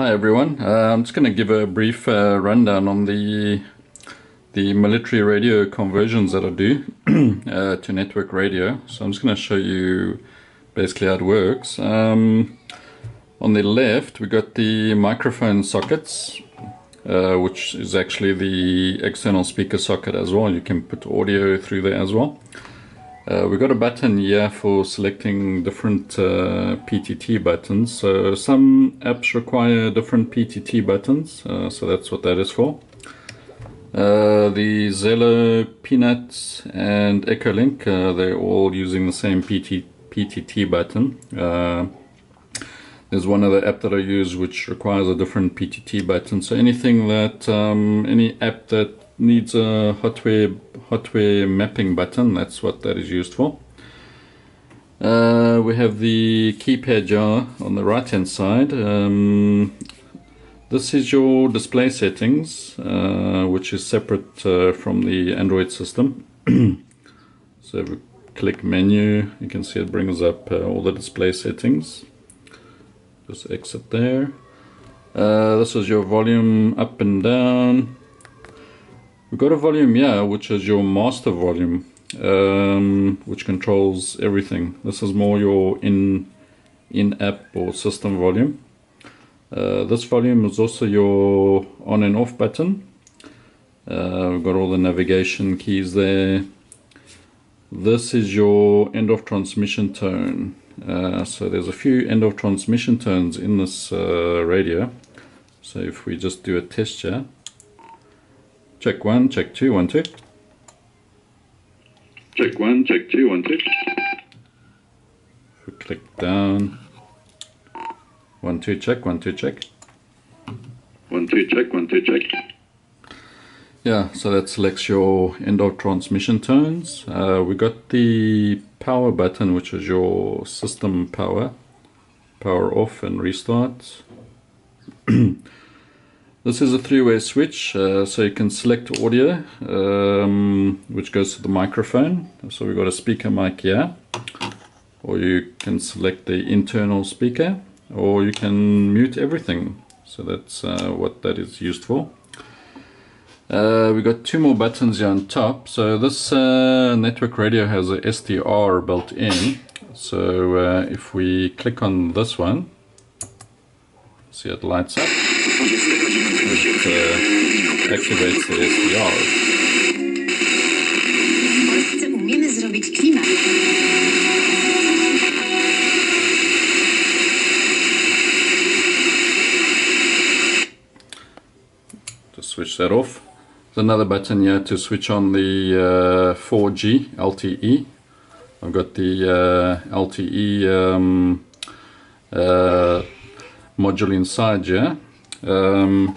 Hi everyone, I'm just going to give a brief rundown on the military radio conversions that I do to network radio. So I'm just going to show you basically how it works. On the left we got the microphone sockets, which is actually the external speaker socket as well. You can put audio through there as well. We've got a button here for selecting different PTT buttons. So some apps require different PTT buttons, so that's what that is for. The Zello, Peanuts and Echolink, they're all using the same PTT button. There's one other app that I use which requires a different PTT button. So anything that, any app that needs a Hotware Mapping button, that's what that is used for. We have the keypad jar on the right hand side. This is your display settings, which is separate from the Android system. So if we click menu, you can see it brings up all the display settings. Just exit there. This is your volume up and down. We've got a volume here, which is your master volume, which controls everything. This is more your in-app or system volume. This volume is also your on and off button. We've got all the navigation keys there. This is your end of transmission tone. So there's a few end of transmission tones in this radio. So if we just do a test here. Check one, check two, 1 2. Check one, check two, 1 2. If we click down. 1 2 check, 1 2 check. 1 2 check, 1 2 check. Yeah, so that selects your end of transmission tones. We got the power button, which is your system power. Power off and restart. This is a three-way switch, so you can select audio, which goes to the microphone. So we've got a speaker mic here, or you can select the internal speaker, or you can mute everything. So that's what that is used for. We've got two more buttons here on top. So this network radio has a SDR built in. So if we click on this one, see it lights up. Activates the SDR. Just switch that off. There's another button here to switch on the 4G LTE. I've got the LTE module inside here.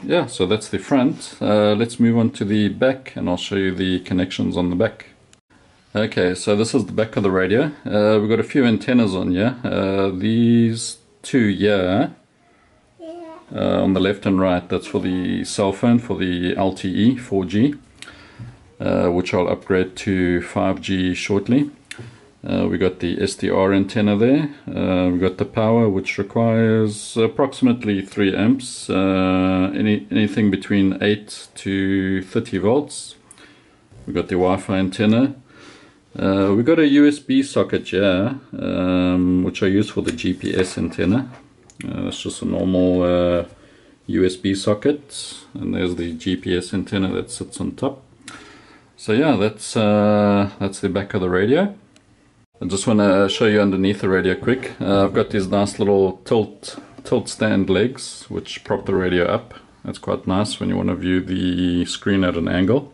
Yeah, so that's the front. Let's move on to the back and I'll show you the connections on the back. Okay, so this is the back of the radio. We've got a few antennas on here. These two here on the left and right, that's for the cell phone, for the LTE 4G, which I'll upgrade to 5G shortly. We got the SDR antenna there. We got the power, which requires approximately 3 amps, anything between 8 to 30 volts. We got the Wi-Fi antenna. We got a USB socket here, which I use for the GPS antenna. It's just a normal USB socket, and there's the GPS antenna that sits on top. So yeah, that's the back of the radio. I just want to show you underneath the radio quick. I've got these nice little tilt stand legs which prop the radio up. That's quite nice when you want to view the screen at an angle.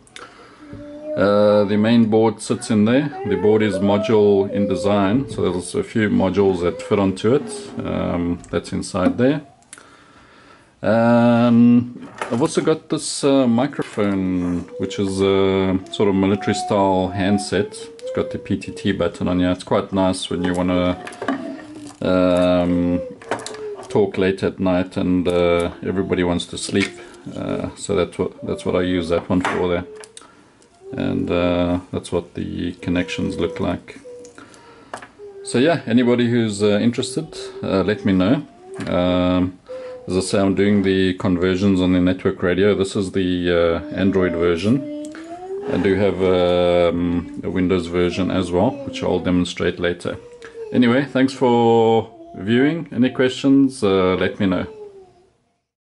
The main board sits in there. The board is module in design, so there's a few modules that fit onto it. That's inside there. I've also got this microphone, which is a sort of military style handset. It's got the PTT button on here. It's quite nice when you want to talk late at night and everybody wants to sleep. So that's what I use that one for there. And that's what the connections look like. So yeah, anybody who's interested, let me know. As I say, I'm doing the conversions on the network radio. This is the Android version. I do have a Windows version as well, which I'll demonstrate later. Anyway, thanks for viewing. Any questions, let me know.